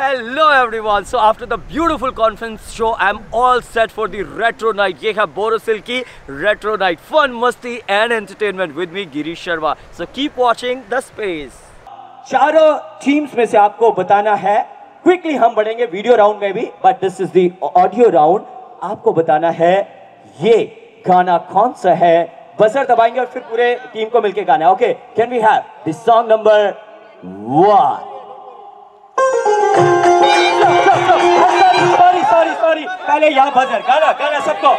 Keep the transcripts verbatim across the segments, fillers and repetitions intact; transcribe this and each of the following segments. Hello everyone, so after the beautiful conference show I am all set for the retro night. ये है बोरोसिल की retro night, fun मस्ती and entertainment with me Girish Sharma. So keep watching the space. चारों teams में से आपको बताना है क्विकली, हम बढ़ेंगे वीडियो राउंड में भी, but this is the audio round. आपको बताना है ये गाना कौन सा है, बजर दबाएंगे और फिर पूरे टीम को मिलकर गाना है। Okay, can we have the song number one? Sorry sorry sorry पहले यहाँ बजर गाना गाना सबको।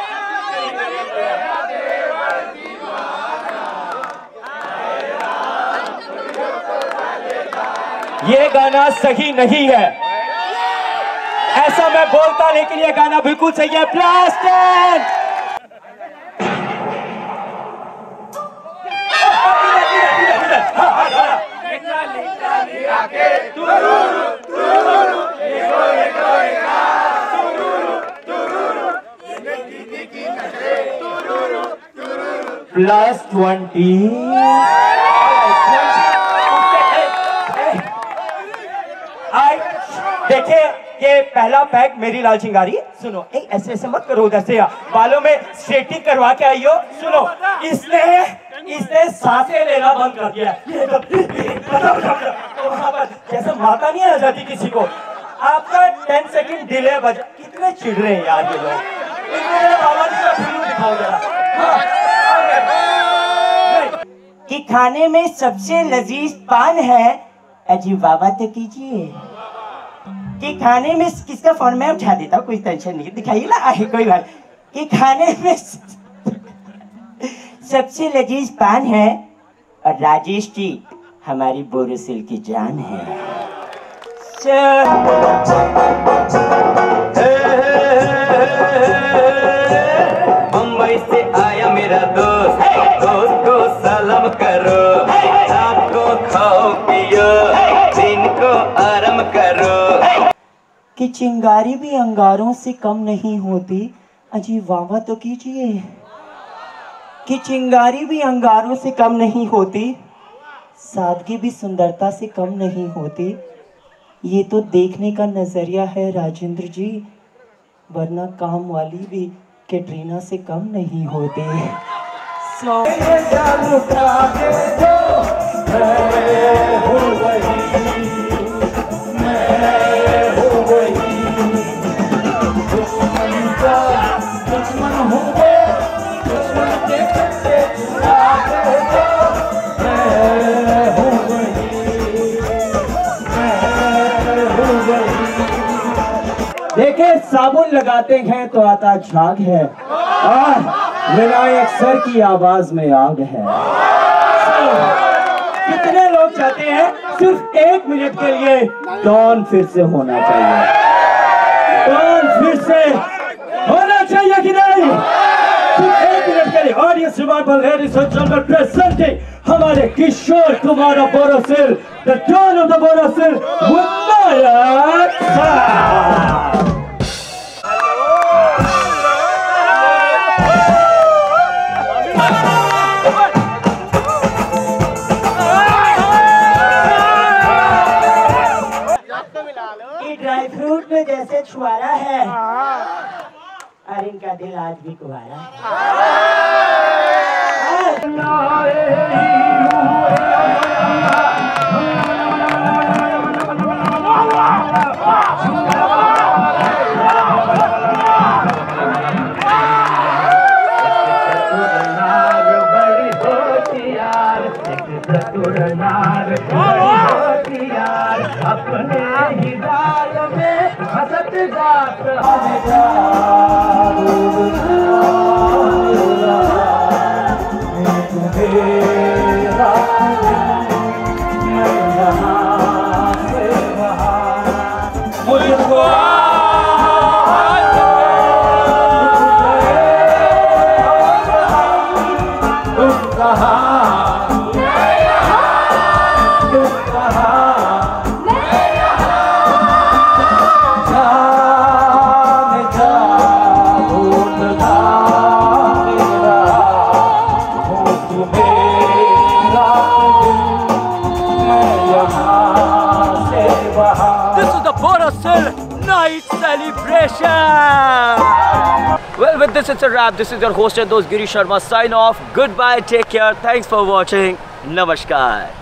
ये गाना सही नहीं है, ऐसा मैं बोलता, लेकिन ये गाना बिल्कुल सही है। ब्लास्ट। Plus twenty. I देखिए, ये पहला पैक मेरी लाल चिंगारी। सुनो, ए, ऐसे ऐसे मत करो, जैसे बालों में स्ट्रेटिंग करवा के आई हो। सुनो, इसने इसने सांसें लेना बंद कर दिया। ये तो बता बता तो वहाँ पर जैसे माता नहीं आ जाती किसी को। आपका टेन सेकेंड डिले बजा। कितने चिढ़ रहे हैं यार ये लोग। इनमें बाबा जी का फिल्म दिखाओ जरा कि खाने में सबसे लजीज पान है। अजी बाबा तो कीजिए कि खाने में किसका फोन में उठा देता हूँ, कोई टेंशन नहीं, दिखाइए ना। आए कोई बात कि खाने में सबसे लजीज पान है और राजेश जी हमारी बोरोसिल की जान है। मुंबई से आया मेरा दोस्त, दोस्त को सलाम करो, रात को खाओ पियो, दिन को आराम करो। कि चिंगारी भी अंगारों से कम नहीं होती, अजी वाह तो कीजिए। कि चिंगारी भी अंगारों से कम नहीं होती, सादगी भी सुंदरता से कम नहीं होती। ये तो देखने का नजरिया है राजेंद्र जी, वरना काम वाली भी कैटरीना से कम नहीं होती। So, देखे, साबुन लगाते हैं तो आता झाग है और विनायक सर की आवाज में आग है। कितने लोग चाहते हैं सिर्फ एक मिनट के लिए डॉन फिर से होना चाहिए, डॉन फिर से होना चाहिए कि नहीं? सिर्फ एक मिनट के लिए। और ये रिवाइवल है रिसर्चर प्रेजेंटिंग हमारे Kishore Kumar Borosil, the don of the Borosil Vinayak sir. जैसे छुआरा है और इनका दिल आज भी कुवारा है। Borosil night celebration. Well, with this it's a wrap. This is your host and those Girish Sharma sign off. Goodbye, take care, thanks for watching, namaskar.